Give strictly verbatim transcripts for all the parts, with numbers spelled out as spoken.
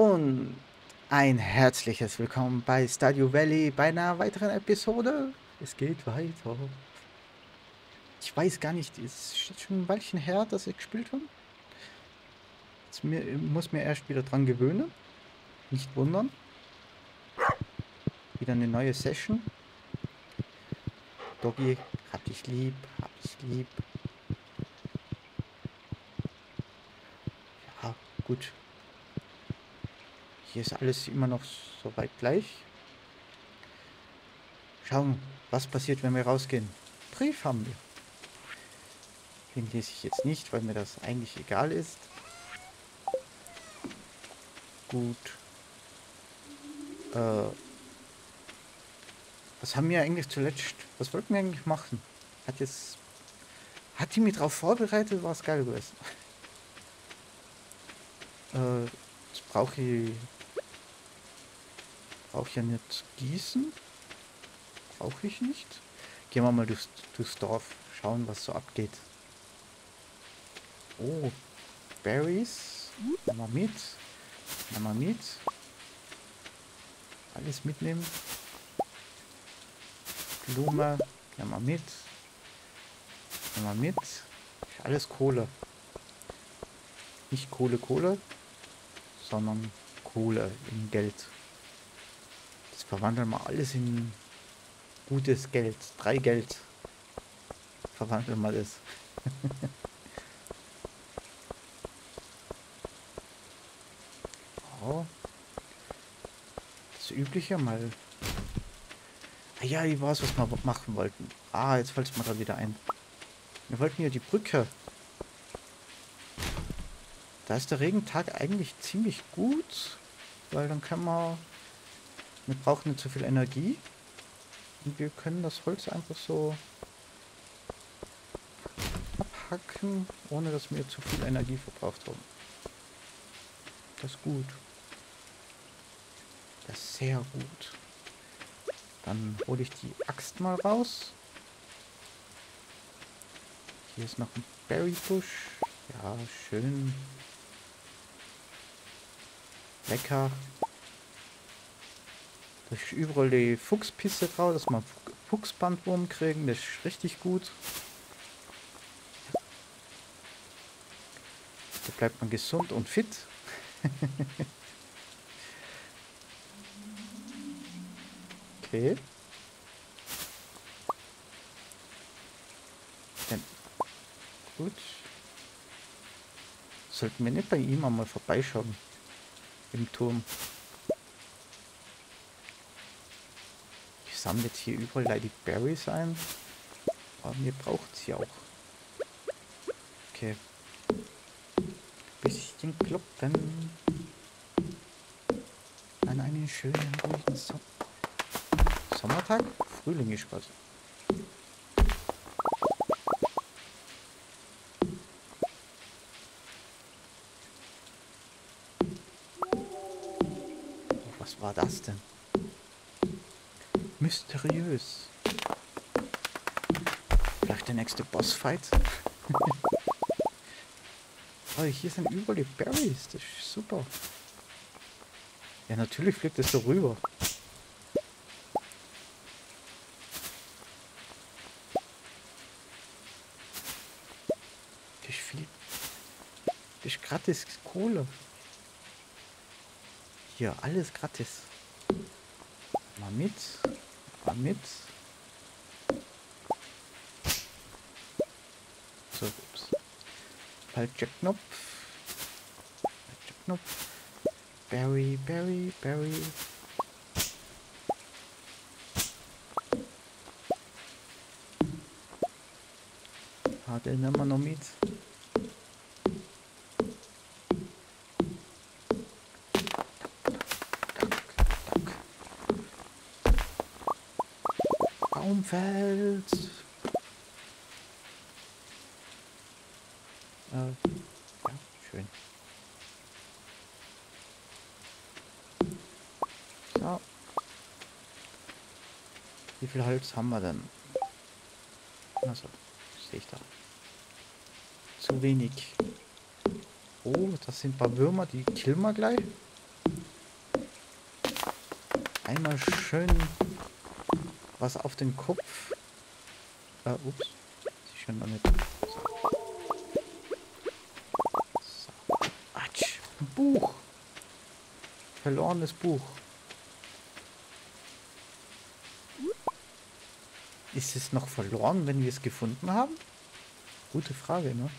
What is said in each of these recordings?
Und ein herzliches Willkommen bei Stardew Valley bei einer weiteren Episode. Es geht weiter. Ich weiß gar nicht, es ist schon ein Weilchen her, dass ich gespielt habe. Jetzt mir, muss mir erst wieder dran gewöhnen. Nicht wundern. Wieder eine neue Session. Doggy, hab dich lieb, hab dich lieb. Ja, gut. Hier ist alles immer noch soweit gleich. Schauen, was passiert, wenn wir rausgehen. Brief haben wir. Den lese ich jetzt nicht, weil mir das eigentlich egal ist. Gut. Äh, was haben wir eigentlich zuletzt? Was wollten wir eigentlich machen? Hat jetzt... Hat die mich drauf vorbereitet? War es geil gewesen. äh, jetzt brauche ich... Brauche ich ja nicht gießen. Brauche ich nicht. Gehen wir mal durchs, durchs Dorf. Schauen, was so abgeht. Oh. Berries. Nimm mal mit. Nimm mal mit. Alles mitnehmen. Blume. Nimm mal mit. Nimm mal mit. Alles Kohle. Nicht Kohle, Kohle. Sondern Kohle in Geld. Das verwandeln wir alles in gutes Geld. Drei Geld. Verwandeln wir das. Üblicher mal. Ah ja, ich weiß, was wir machen wollten. Ah, jetzt fällt es mir da wieder ein. Wir wollten ja die Brücke. Da ist der Regentag eigentlich ziemlich gut, weil dann können wir... Wir brauchen nicht so viel Energie. Und wir können das Holz einfach so abhacken, ohne dass wir zu viel Energie verbraucht haben. Das ist gut. Sehr gut. Dann hole ich die Axt mal raus. Hier ist noch ein Berrybusch. Ja, schön. Lecker. Da ist überall die Fuchspisse drauf, dass wir Fuchsbandwurm kriegen. Das ist richtig gut. Da bleibt man gesund und fit. Okay. Dann. Gut. Sollten wir nicht bei ihm einmal vorbeischauen. Im Turm. Ich sammle jetzt hier überall die Berries ein. Aber mir braucht sie auch. Okay. Bisschen kloppen. An einen schönen ruhigen Sommer. Sommertag? Frühling ist quasi. Oh, was war das denn? Mysteriös. Vielleicht der nächste Bossfight? Oh, hier sind überall die Berries. Das ist super. Ja, natürlich fliegt es so rüber. Gratis Kohle. Hier, alles gratis. Mal mit. Mal mit. So, ups. Falscher Knopf. Falscher Knopf. Berry, Berry, Berry. Ah, den nehmen wir noch mit. Baumfeld. Äh, ja, schön. So. Wie viel Holz haben wir denn? Also, sehe ich da. Zu wenig. Oh, das sind ein paar Würmer, die killen wir gleich. Einmal schön was auf den Kopf. Äh, ups. Ist schon noch nicht. So. Atsch. Ein Buch. Verlorenes Buch. Ist es noch verloren, wenn wir es gefunden haben? Gute Frage, ne?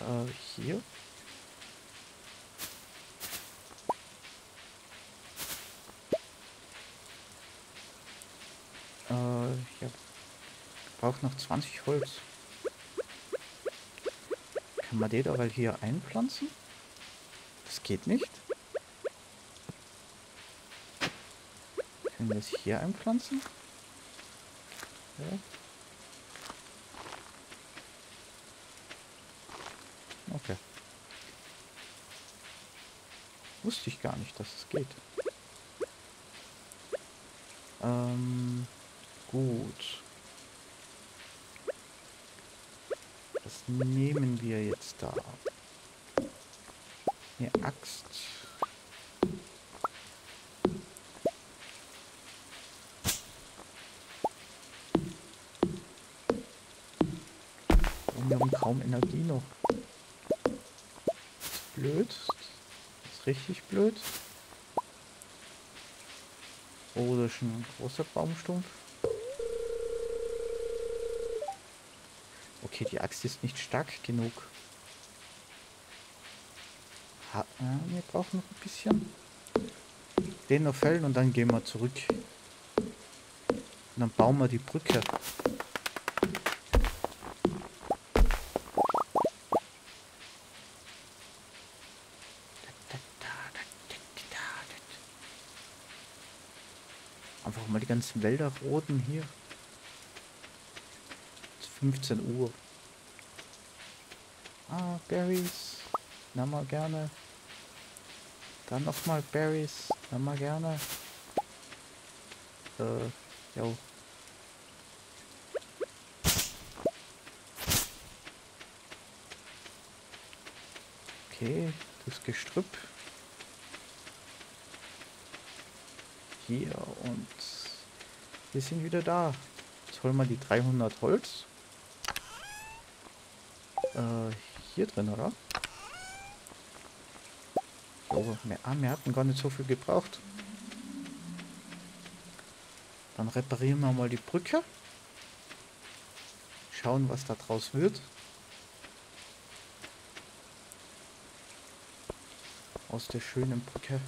äh, hier. Äh, ich brauche noch zwanzig Holz. Kann man den aber hier einpflanzen? Das geht nicht. Können wir es hier einpflanzen? Ja. Okay. Wusste ich gar nicht, dass es geht. Ähm, gut. Das nehmen wir jetzt da. Eine Axt. Und wir haben kaum Energie noch. Das ist blöd. Das ist richtig blöd. Oh, das ist ein großer Baumstumpf. Okay, die Axt ist nicht stark genug. Ha, äh, wir brauchen noch ein bisschen. Den noch fällen und dann gehen wir zurück. Und dann bauen wir die Brücke. Einfach mal die ganzen Wälder roden hier. fünfzehn Uhr. Ah, Berries. Na mal gerne. Dann nochmal Berries. Na mal gerne. Äh, jo. Okay, das Gestrüpp. Hier und wir sind wieder da. Jetzt holen wir die dreihundert Holz. Äh, hier drin, oder? Oh, wir, ah, wir hatten gar nicht so viel gebraucht. Dann reparieren wir mal die Brücke. Schauen, was da draus wird. Aus der schönen Brücke.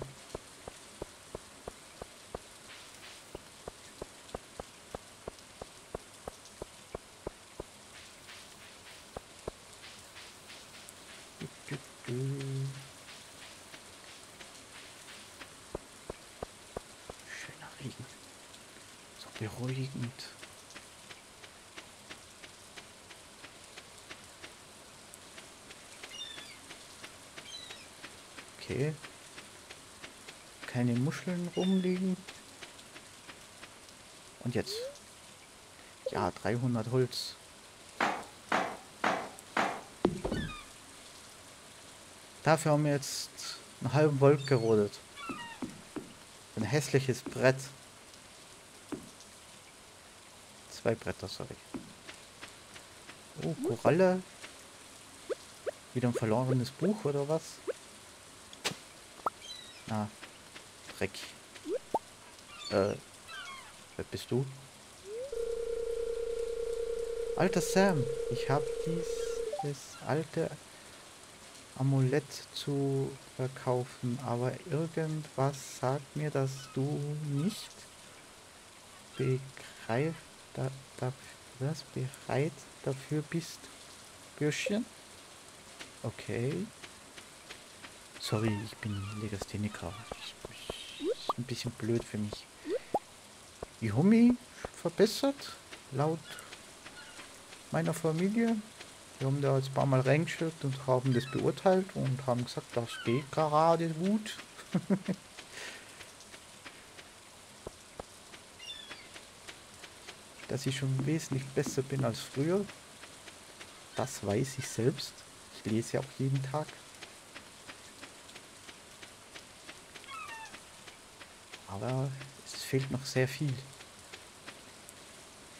Beruhigend. Okay. Keine Muscheln rumliegen. Und jetzt. Ja, dreihundert Holz. Dafür haben wir jetzt einen halben Wald gerodet. Ein hässliches Brett. Zwei Bretter, sorry. Oh, Koralle. Wieder ein verlorenes Buch, oder was? Na, ah, Dreck. Äh, wer bist du? Alter Sam, ich habe dieses alte Amulett zu verkaufen, aber irgendwas sagt mir, dass du nicht begreifst. Da, da, das bereit dafür bist, Bürschchen? Okay. Sorry, ich bin Legastheniker. Das ist ein bisschen blöd für mich. Die Homie verbessert, laut meiner Familie. Wir haben da jetzt ein paar Mal reingeschaut und haben das beurteilt und haben gesagt, das geht gerade gut. Dass ich schon wesentlich besser bin als früher. Das weiß ich selbst. Ich lese ja auch jeden Tag. Aber es fehlt noch sehr viel.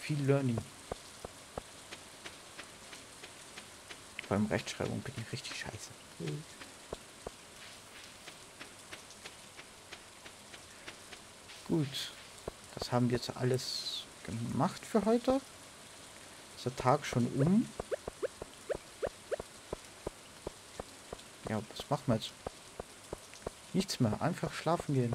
Viel Learning. Vor allem Rechtschreibung bin ich richtig scheiße. Mhm. Gut. Das haben wir jetzt alles gemacht für heute. Ist der Tag schon um? Ja, was machen wir jetzt? Nichts mehr. Einfach schlafen gehen.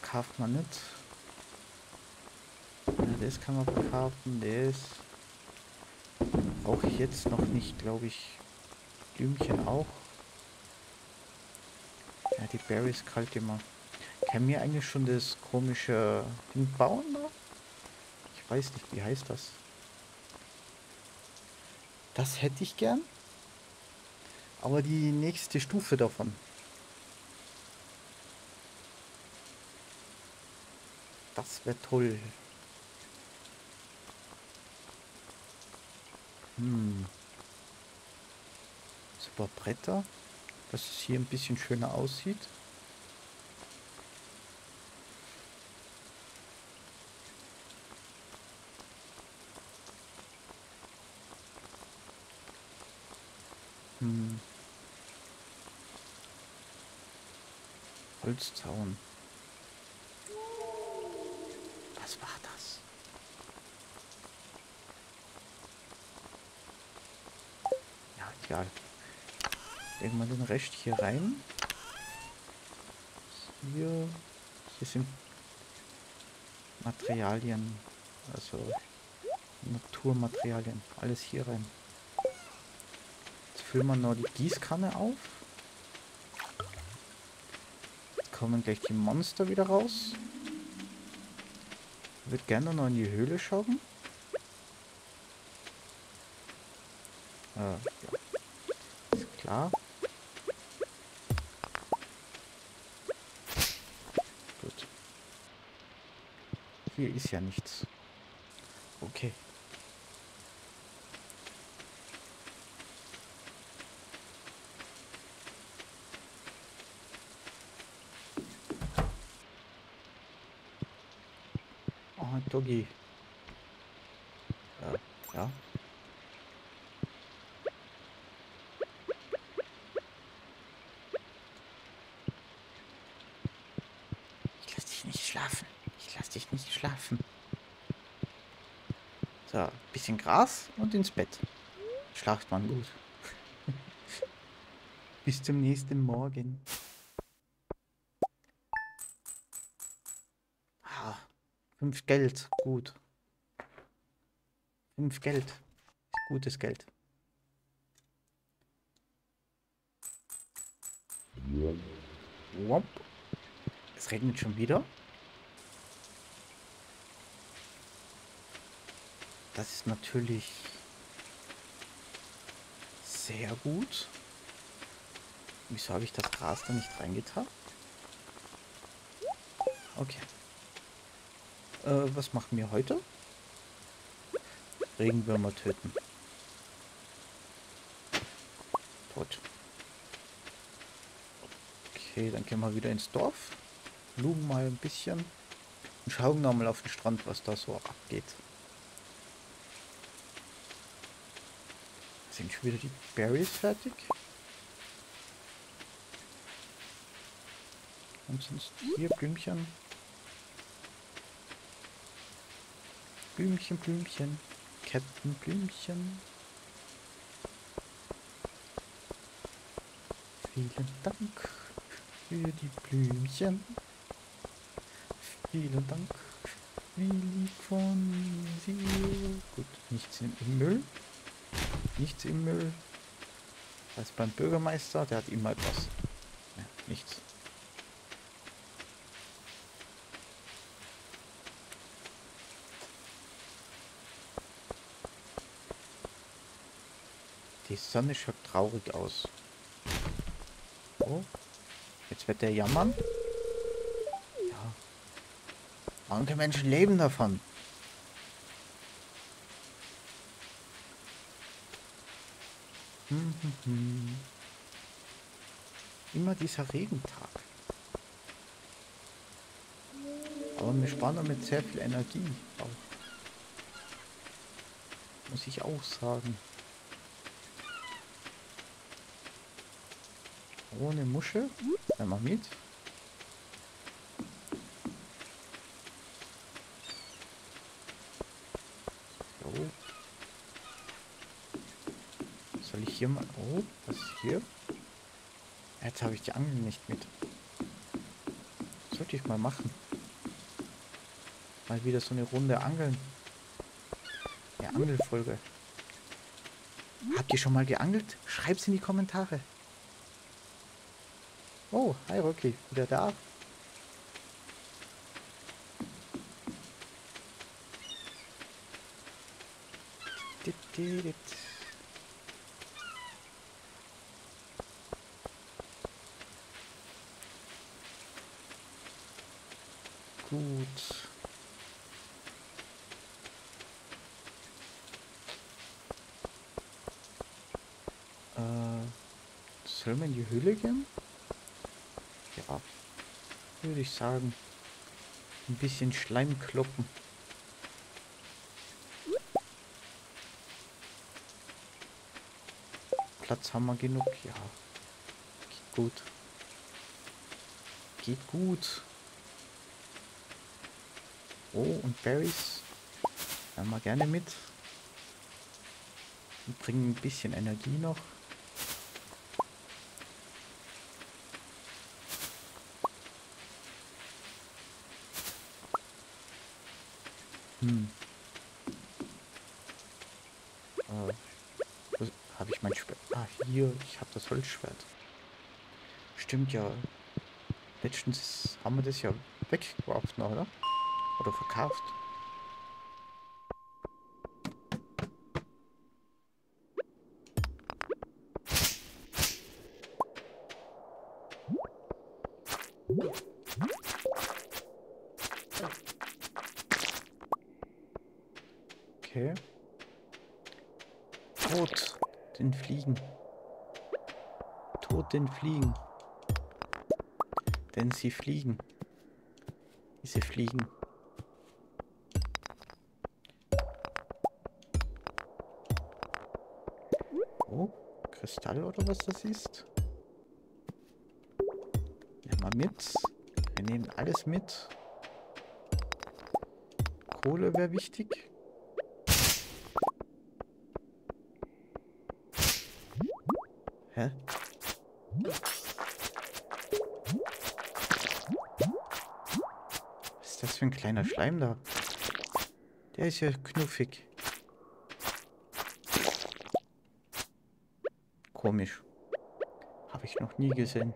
Verkauft man nicht. Das kann man verkaufen, das brauche ich jetzt noch nicht, glaube ich. Blümchen auch. Ja, die Berries kalt immer. Kann mir eigentlich schon das komische Ding bauen da? Ich weiß nicht, wie heißt das? Das hätte ich gern. Aber die nächste Stufe davon. Das wäre toll. Hm. Super Bretter. Dass es hier ein bisschen schöner aussieht. Hm. Holzzaun. Was war das? Ja, egal. Legen wir den Rest hier rein. Hier, hier sind Materialien, also Naturmaterialien, alles hier rein. Jetzt füllen wir noch die Gießkanne auf. Jetzt kommen gleich die Monster wieder raus. Ich würde gerne noch in die Höhle schauen. Äh, ja. Ist klar. Gut. Hier ist ja nichts. Okay. Doggy. Ja, ja. Ich lass dich nicht schlafen. Ich lass dich nicht schlafen. So, ein bisschen Gras und ins Bett. Schlaft man gut. Bis zum nächsten Morgen. Fünf Geld, gut. Fünf Geld. Gutes Geld. Es regnet schon wieder. Das ist natürlich sehr gut. Wieso habe ich das Gras da nicht reingetan? Okay. Äh, was machen wir heute? Regenwürmer töten. Tot. Okay, dann gehen wir wieder ins Dorf. Lugen mal ein bisschen. Und schauen nochmal auf den Strand, was da so abgeht. Sind schon wieder die Berries fertig? Und sonst hier Blümchen. Blümchen, Blümchen, Captain Blümchen. Vielen Dank für die Blümchen. Vielen Dank, wie lieb von Sie. Gut, nichts im Müll. Nichts im Müll. Das heißt beim Bürgermeister, der hat immer etwas. Ja, nichts. Die Sonne schaut traurig aus. Oh. Jetzt wird der jammern. Ja. Manche Menschen leben davon. Hm, hm, hm. Immer dieser Regentag. Aber wir sparen damit sehr viel Energie auch. Muss ich auch sagen. Ohne Muschel. Einmal mit. So. Soll ich hier mal... Oh, was ist hier? Jetzt habe ich die Angel nicht mit. Das sollte ich mal machen. Mal wieder so eine Runde angeln. Eine Angelfolge. Habt ihr schon mal geangelt? Schreibt's in die Kommentare. Oh, hi Rocky, wieder da. Dit, dit, dit. Gut. Äh, soll man in die Höhle gehen? Ja, würde ich sagen. Ein bisschen Schleim kloppen. Platz haben wir genug, ja. Geht gut. Geht gut. Oh, und Berries. Nehmen wir gerne mit. Und bringen ein bisschen Energie noch. Hm. Äh, habe ich mein Schwert? Ah, hier. Ich habe das Holzschwert. Stimmt ja. Letztens haben wir das ja weggeworfen, oder? Oder verkauft. Okay. Tot den Fliegen. Tot den Fliegen. Denn sie fliegen. Diese Fliegen. Oh, Kristall oder was das ist. Nehmen wir mit. Wir nehmen alles mit. Kohle wäre wichtig. Hä? Was ist das für ein kleiner Schleim da? Der ist ja knuffig. Komisch. Habe ich noch nie gesehen.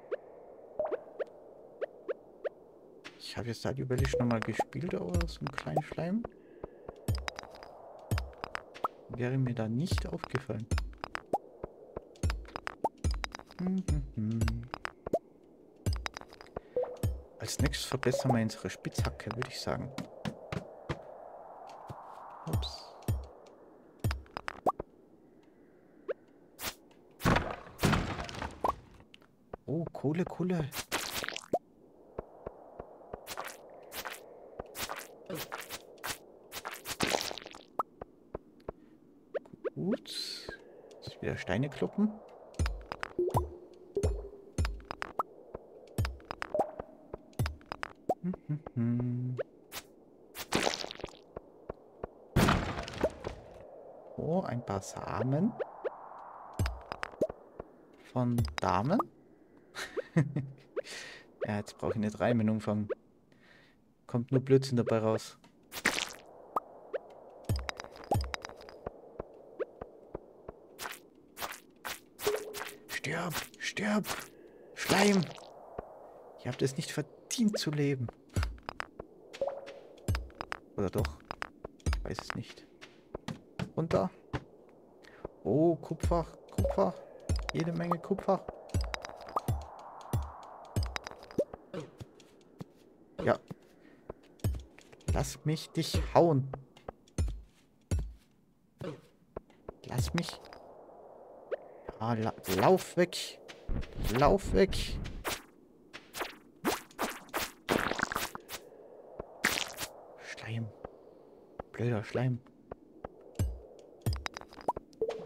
Ich habe jetzt da die Überlegung nochmal gespielt, aber so einen kleinen Schleim wäre mir da nicht aufgefallen. Als nächstes verbessern wir unsere Spitzhacke, würde ich sagen. Ups. Oh, Kohle, Kohle. Gut. Jetzt wieder Steine kloppen. Oh, ein paar Samen von Damen. Ja, jetzt brauche ich nicht rein mit Umfang. Kommt nur Blödsinn dabei raus. Stirb, stirb, Schleim. Ihr habt es nicht verdient zu leben. Oder doch? Ich weiß es nicht. Runter. Oh, Kupfer. Kupfer. Jede Menge Kupfer. Ja. Lass mich dich hauen. Lass mich... Ah, la lauf weg. Lauf weg. Schleim. Blöder Schleim.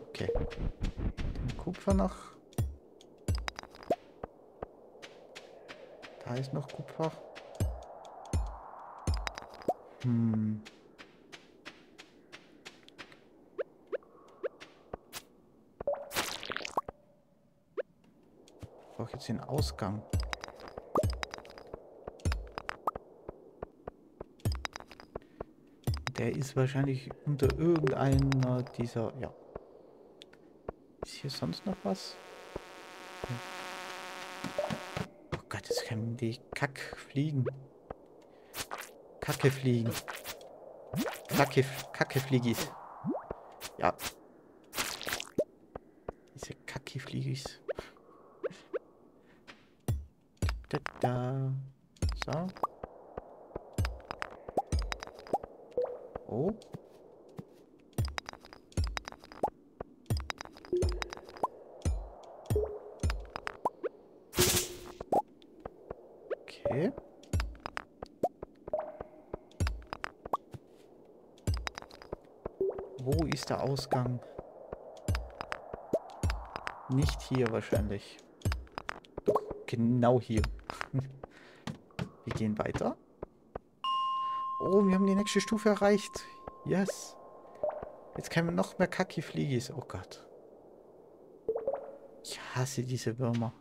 Okay. Den Kupfer noch. Da ist noch Kupfer. Hm. Ich brauche jetzt den Ausgang. Der ist wahrscheinlich unter irgendeiner dieser... Ja. Ist hier sonst noch was? Hm. Oh Gott, jetzt können die Kack fliegen. Kacke fliegen. Kacke, Kacke Fliegis. Ja. Diese Kacke Fliegis. Da, da. So. Oh. Okay. Wo ist der Ausgang? Nicht hier wahrscheinlich. Doch, genau hier. Wir gehen weiter. Oh, wir haben die nächste Stufe erreicht. Yes. Jetzt können wir noch mehr Kaki-Fliegis. Oh Gott. Ich hasse diese Würmer.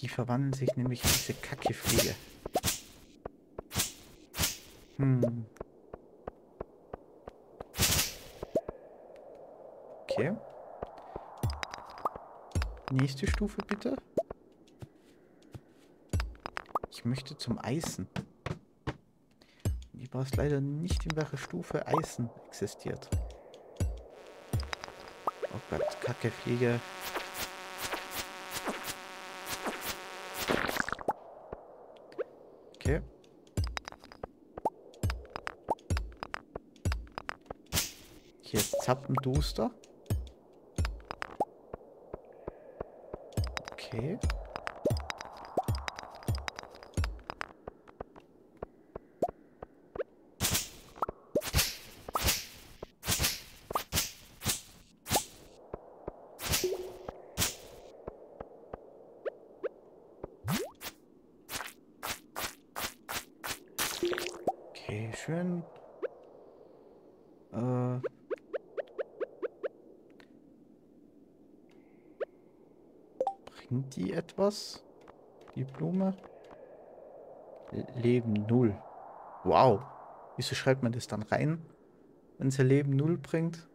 Die verwandeln sich nämlich in diese Kaki-Fliege. Hm. Okay. Nächste Stufe bitte. Ich möchte zum Eisen. Ich weiß leider nicht, in welcher Stufe Eisen existiert. Oh Gott, Kacke, Fliege. Okay. Hier ist Zappenduster. Okay. Okay, schön. Äh... Bringt die etwas? Die Blume? Leben null. Wow. Wieso schreibt man das dann rein, wenn sie Leben null bringt?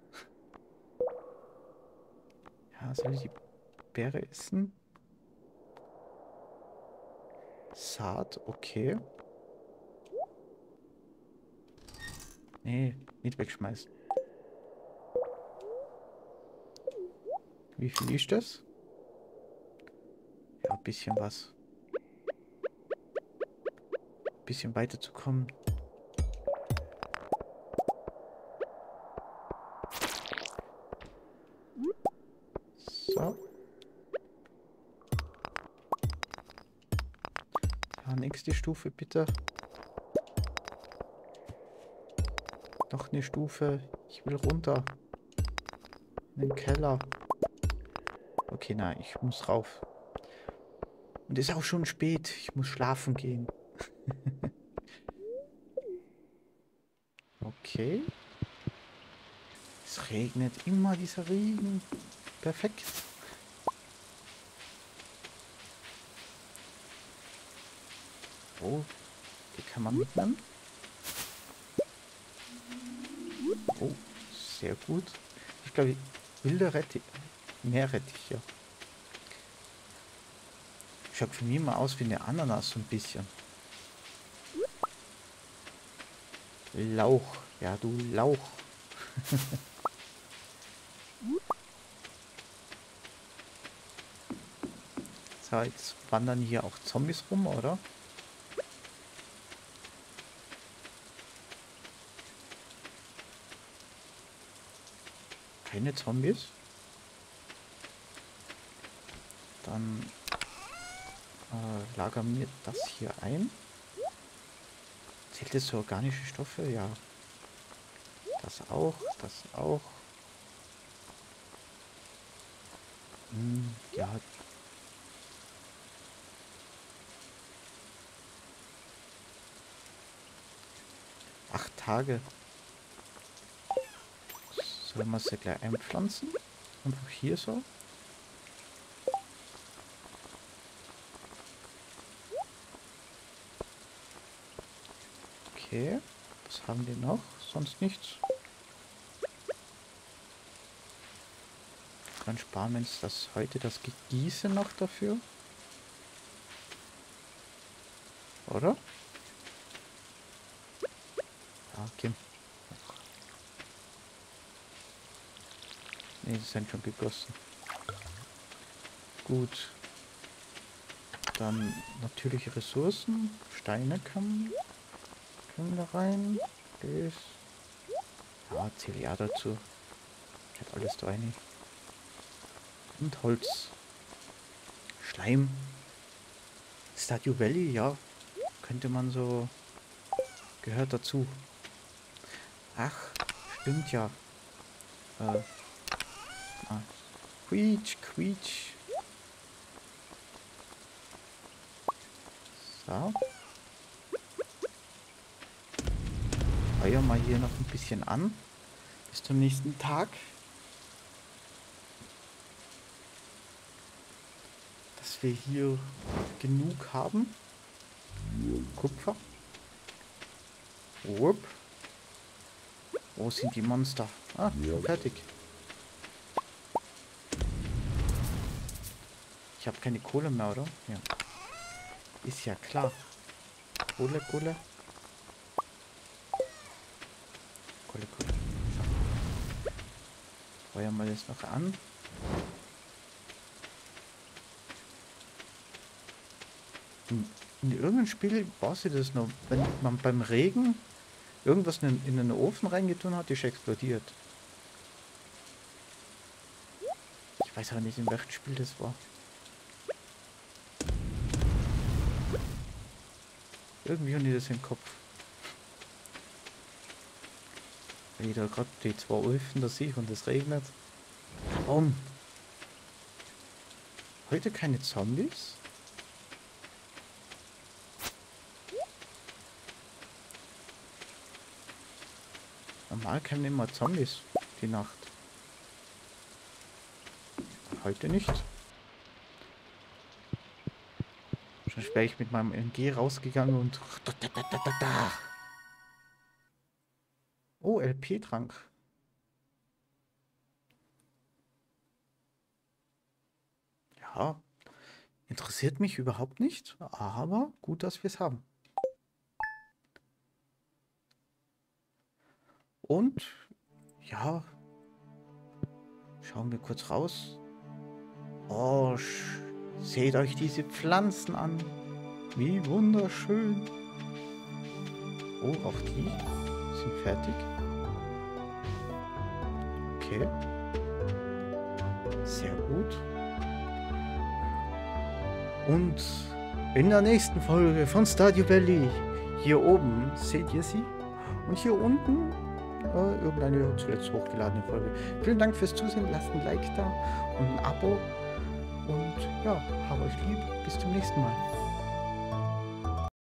Ja, soll ich die Beere essen? Saat, okay. Nee, nicht wegschmeißen. Wie viel ist das? Ja, ein bisschen was. Ein bisschen weiterzukommen. So. Ja, nächste Stufe bitte. Noch eine Stufe. Ich will runter. In den Keller. Okay, nein, ich muss rauf. Und es ist auch schon spät. Ich muss schlafen gehen. Okay. Es regnet immer, dieser Regen. Perfekt. Oh, die kann man mitnehmen. Oh, sehr gut. Ich glaube, wilde Rettich. Mehr Rettich, ja. Schaut für mich mal aus wie eine Ananas, so ein bisschen. Lauch. Ja, du Lauch. So, jetzt wandern hier auch Zombies rum, oder? Keine Zombies? Dann äh, lagern wir das hier ein. Zählt das zu organischen Stoffe? Ja. Das auch, das auch. Hm, ja. Acht Tage. Sollen wir sie gleich einpflanzen? Einfach hier so. Okay. Was haben wir noch? Sonst nichts. Dann sparen wir uns das heute, das Gegieße noch dafür. Oder? Okay. Ne, sie sind schon gegossen. Gut. Dann natürliche Ressourcen. Steine können, können da rein. Das. Ja, zähl ja dazu. Ich hab alles da rein. Und Holz. Schleim. Stardew Valley, ja. Könnte man so... Gehört dazu. Ach, stimmt ja. Äh. Ah. Quietsch, quietsch. So. Feuer mal hier noch ein bisschen an. Bis zum nächsten Tag. Dass wir hier genug haben. Kupfer. Wupp. Wo sind die Monster? Ah, fertig. Ich habe keine Kohle mehr, oder? Ja. Ist ja klar. Kohle, Kohle. Kohle, Kohle. Feuern wir das noch an. In, in irgendeinem Spiel brauchst du das noch. Wenn man beim Regen irgendwas in, in den Ofen reingetun hat, die ist explodiert. Ich weiß aber nicht, in welchem Spiel das war. Irgendwie haben die das im Kopf. Wenn ich da gerade die zwei Öfen da sehe und es regnet. Warum? Heute keine Zombies? Normal kämen immer Zombies die Nacht. Heute nicht. Schon wäre ich mit meinem M G rausgegangen und... Oh, L P-Trank. Ja. Interessiert mich überhaupt nicht, aber gut, dass wir es haben. Und, ja, schauen wir kurz raus. Oh, seht euch diese Pflanzen an. Wie wunderschön. Oh, auch die sind fertig. Okay. Sehr gut. Und in der nächsten Folge von Stardew Valley. Hier oben seht ihr sie. Und hier unten... Äh, irgendeine zuletzt hochgeladene Folge. Vielen Dank fürs Zusehen, lasst ein Like da und ein Abo und ja, hab euch lieb, bis zum nächsten Mal.